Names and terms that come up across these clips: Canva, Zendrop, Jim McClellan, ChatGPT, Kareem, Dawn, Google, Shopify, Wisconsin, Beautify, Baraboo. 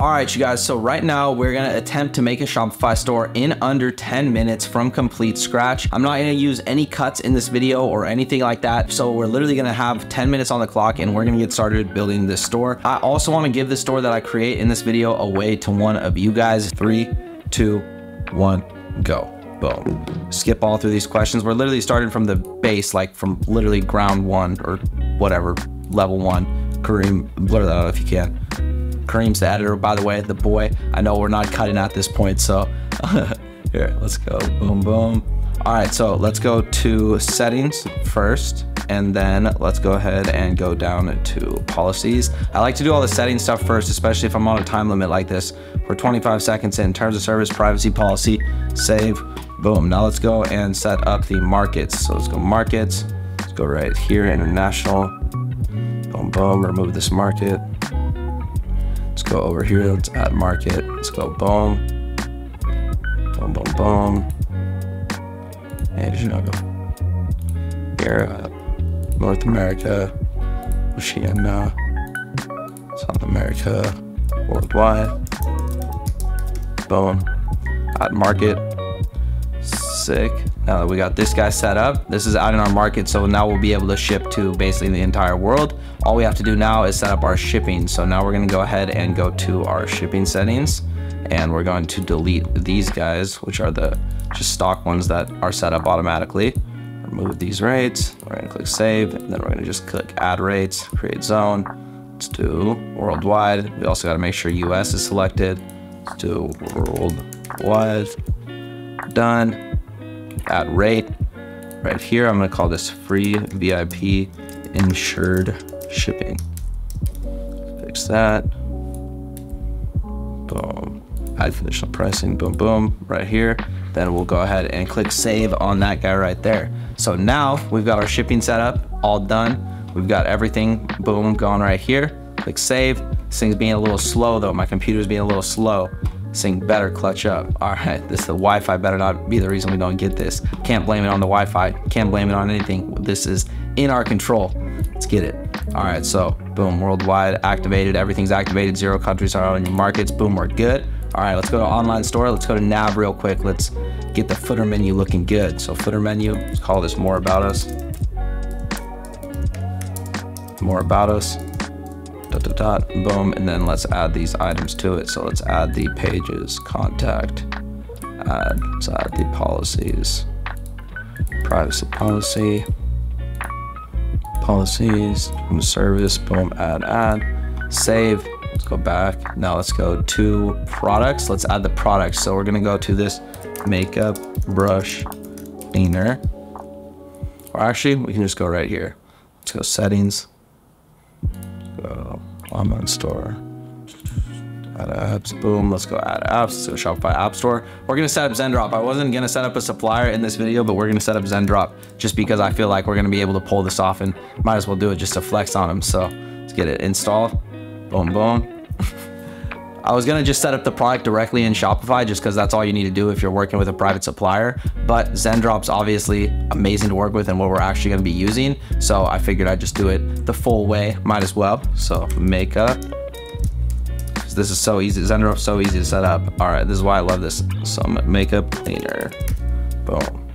All right, you guys, so right now we're gonna attempt to make a Shopify store in under 10 minutes from complete scratch. I'm not gonna use any cuts in this video or anything like that. So we're literally gonna have 10 minutes on the clock and we're gonna get started building this store. I also wanna give the store that I create in this video away to one of you guys. 3, 2, 1, go. Boom. Skip all through these questions. We're literally starting from the base, like from literally ground one or whatever, level one. Kareem, blur that out if you can. Kareem's the editor, by the way, the boy. I know we're not cutting at this point, so here, let's go. Boom, boom. All right, so let's go to settings first, and then let's go ahead and go down to policies. I like to do all the setting stuff first, especially if I'm on a time limit like this. We're 25 seconds in. Terms of service, privacy policy, save, boom. Now let's go and set up the markets. So let's go markets, let's go right here, international, boom, boom, remove this market. Let's go over here, let's add market, let's go boom, boom, boom, boom, and you know, go Europe, North America, Oceania, South America, worldwide, boom, add market, sick. Now that we got this guy set up, this is out in our market, so now we'll be able to ship to basically the entire world. All we have to do now is set up our shipping. So now we're gonna go ahead and go to our shipping settings, and we're going to delete these guys, which are the just stock ones that are set up automatically. Remove these rates, we're gonna click save, and then we're gonna just click add rates, create zone. Let's do worldwide. We also gotta make sure US is selected. Let's do worldwide, done. At rate right here, I'm going to call this free VIP insured shipping. Fix that. Boom. Add conditional pricing. Boom, boom. Right here. Then we'll go ahead and click save on that guy right there. So now we've got our shipping set up, all done. We've got everything, boom, gone right here. Click save. This thing's being a little slow though. My computer's being a little slow. Saying better clutch up. All right, the Wi-Fi better not be the reason we don't get this. Can't blame it on the Wi-Fi. Can't blame it on anything. This is in our control. Let's get it. All right, so boom, worldwide activated. Everything's activated. 0 countries are on your markets. Boom, we're good. All right, let's go to online store. Let's go to nav real quick. Let's get the footer menu looking good. So footer menu, let's call this more about us. More about us. Dot, dot, dot, boom, and then let's add these items to it. So let's add the pages, contact, add, let's add the policies, privacy policy, policies, service, boom, add, add, save. Let's go back. Now let's go to products. Let's add the products. So we're gonna go to this makeup brush cleaner, or actually we can just go right here. Let's go settings. Online store, add apps, boom, let's go add apps. Let's go Shopify app store. We're gonna set up Zendrop. I wasn't gonna set up a supplier in this video, but we're gonna set up Zendrop just because I feel like we're gonna be able to pull this off and might as well do it just to flex on them. So let's get it installed, boom, boom. I was gonna just set up the product directly in Shopify just because that's all you need to do if you're working with a private supplier, but Zendrop's obviously amazing to work with and what we're actually gonna be using. So I figured I'd just do it the full way, might as well. So makeup, this is so easy. Zendrop's so easy to set up. All right, this is why I love this. Some makeup cleaner, boom.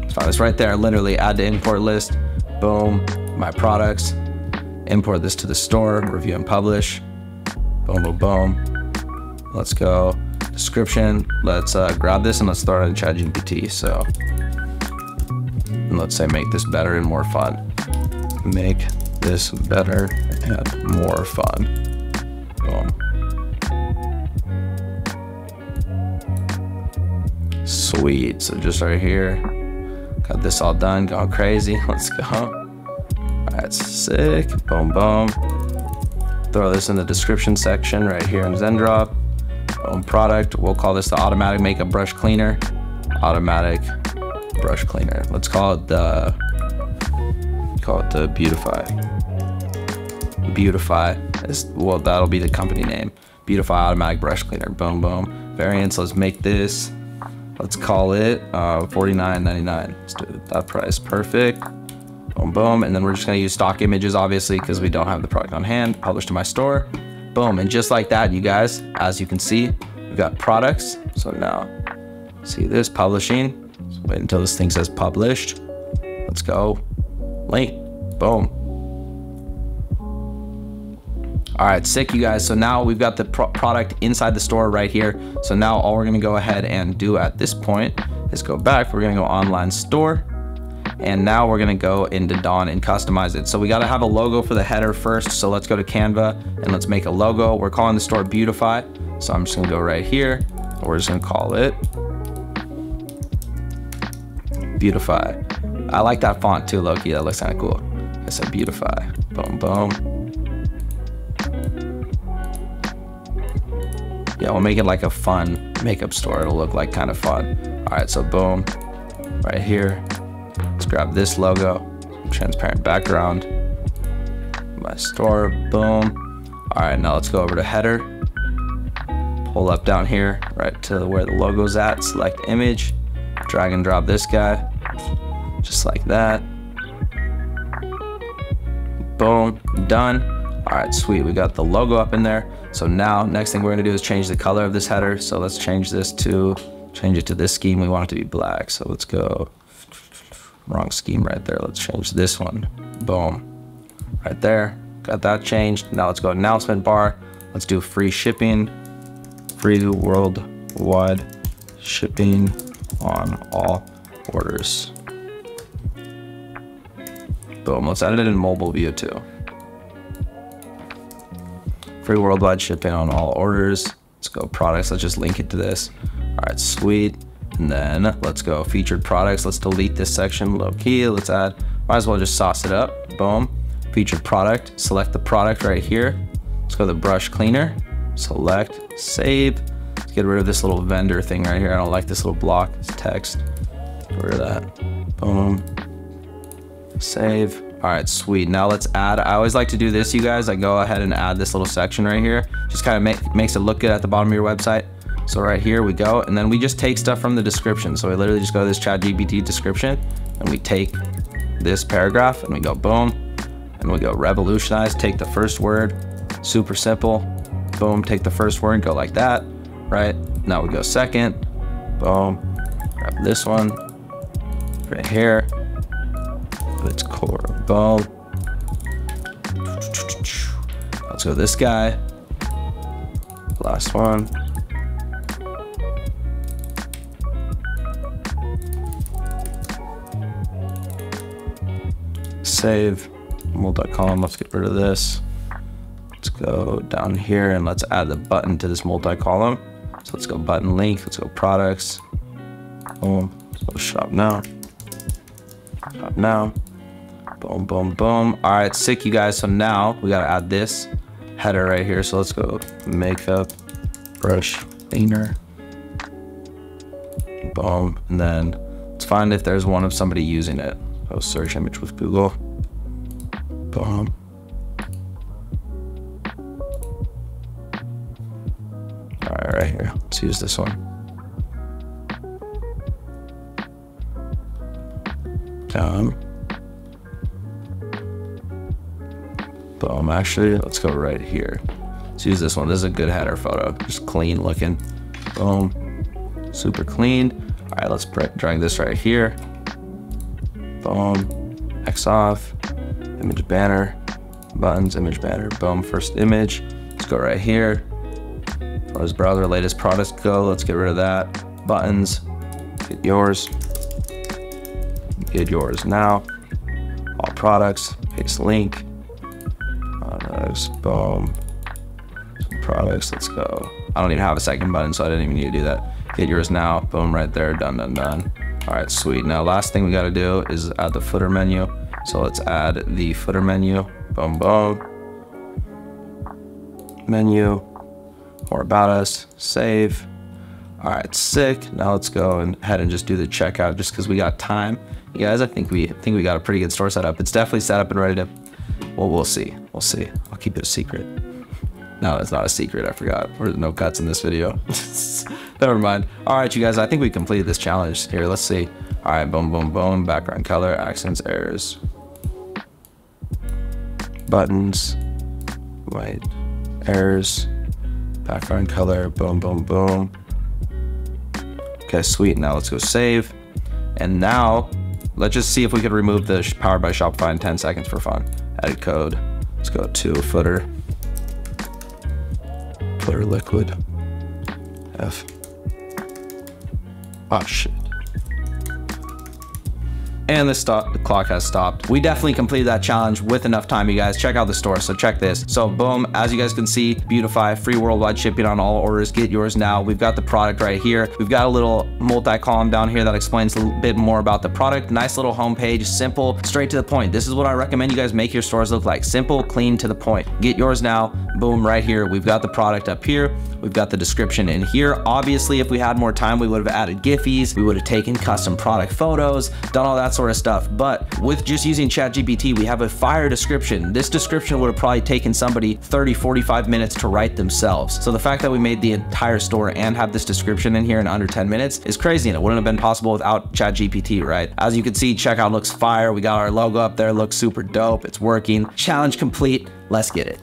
Let's find this right there, literally add to import list, boom, my products, import this to the store, review and publish. Boom, boom, boom. Let's go description. Let's grab this and let's throw it in ChatGPT. So, and let's say make this better and more fun. Make this better and more fun. Boom. Sweet. So just right here, got this all done. Going crazy. Let's go. That's sick. Boom, boom. Throw this in the description section right here in Zendrop. Own product, we'll call this the automatic makeup brush cleaner. Automatic brush cleaner. Let's call it the Beautify. Beautify is, well, that'll be the company name. Beautify automatic brush cleaner. Boom, boom. Variants, let's make this. Let's call it $49.99. Let's do it at that price. Perfect. Boom, boom, and then we're just gonna use stock images, obviously, because we don't have the product on hand. Publish to my store, boom. And just like that, you guys, as you can see, we've got products. So now see this publishing, let's wait until this thing says published. Let's go link, boom. All right, sick, you guys. So now we've got the product inside the store right here. So now all we're gonna go ahead and do at this point is go back. We're gonna go online store. And now we're gonna go into Dawn and customize it. So we gotta have a logo for the header first. So let's go to Canva and let's make a logo. We're calling the store Beautify. So I'm just gonna go right here. We're just gonna call it Beautify. I like that font too, Loki. That looks kind of cool. I said Beautify, boom, boom. Yeah, we'll make it like a fun makeup store. It'll look like kind of fun. All right, so boom, right here. Let's grab this logo, transparent background. My store, boom. All right, now let's go over to header. Pull up down here, right to where the logo's at, select image, drag and drop this guy, just like that. Boom, done. All right, sweet, we got the logo up in there. So now, next thing we're gonna do is change the color of this header. So let's change this to, change it to this scheme. We want it to be black. So let's go, wrong scheme right there. Let's change this one, boom. Right there, got that changed. Now let's go announcement bar. Let's do free shipping, free worldwide shipping on all orders. Boom, let's edit it in mobile view too. Free worldwide shipping on all orders. Let's go products, let's just link it to this. All right, sweet. And then let's go featured products. Let's delete this section, low key, let's add, might as well just sauce it up, boom. Featured product, select the product right here. Let's go to the brush cleaner, select, save. Let's get rid of this little vendor thing right here. I don't like this little block, it's text. Get rid of that, boom, save. All right, sweet. Now let's add, I always like to do this, you guys. I go ahead and add this little section right here. Just kind of makes it look good at the bottom of your website. So right here we go. And then we just take stuff from the description. So we literally just go to this ChatGPT description and we take this paragraph and we go boom. And we go revolutionize, take the first word, super simple. Boom, take the first word, go like that, right? Now we go second, boom, grab this one right here. Its core bulb. Let's go this guy. Last one. Save multi-column. Let's get rid of this. Let's go down here and let's add the button to this multi-column. So let's go button link. Let's go products. Boom. Let's go shop now. Shop now. Boom, boom, boom. All right, sick, you guys. So now we gotta add this header right here. So let's go makeup brush cleaner. Boom, and then let's find if there's one of somebody using it. So search image with Google. Boom. All right, right here. Let's use this one. Boom, actually, let's go right here. Let's use this one. This is a good header photo. Just clean looking. Boom, super clean. All right, let's drag this right here. Boom, X off, image banner, buttons, image banner. Boom, first image. Let's go right here. Photos browser, latest products go. Let's get rid of that. Buttons, get yours. Get yours now. All products, paste link. Products, boom. Some products, let's go. I don't even have a second button, so I didn't even need to do that. Get yours now, boom, right there, done, done, done. All right, sweet. Now, last thing we gotta do is add the footer menu. So let's add the footer menu, boom, boom. Menu, more about us, save. All right, sick. Now let's go ahead and just do the checkout just because we got time. You guys, I think we got a pretty good store set up. It's definitely set up and ready to, well, we'll see. We'll see. I'll keep it a secret. No, it's not a secret. I forgot. There's no cuts in this video. Never mind. All right, you guys, I think we completed this challenge here. Let's see. All right, boom, boom, boom. Background color, accents, errors. Buttons, white, errors, background color, boom, boom, boom. Okay, sweet. Now let's go save. And now let's just see if we could remove the Powered by Shopify in 10 seconds for fun. Edit code. Let's go to footer. Footer liquid. F. Oh, shit. And the clock has stopped. We definitely completed that challenge with enough time, you guys. Check out the store, so check this. So boom, as you guys can see, Beautify, free worldwide shipping on all orders. Get yours now. We've got the product right here. We've got a little multi-column down here that explains a little bit more about the product. Nice little homepage, simple, straight to the point. This is what I recommend you guys make your stores look like. Simple, clean, to the point. Get yours now. Boom, right here. We've got the product up here. We've got the description in here. Obviously, if we had more time, we would have added Giphies. We would have taken custom product photos, done all that sort of stuff. But with just using ChatGPT, we have a fire description. This description would have probably taken somebody 30, 45 minutes to write themselves. So the fact that we made the entire store and have this description in here in under 10 minutes is crazy, and it wouldn't have been possible without ChatGPT, right? As you can see, checkout looks fire. We got our logo up there, looks super dope. It's working. Challenge complete. Let's get it.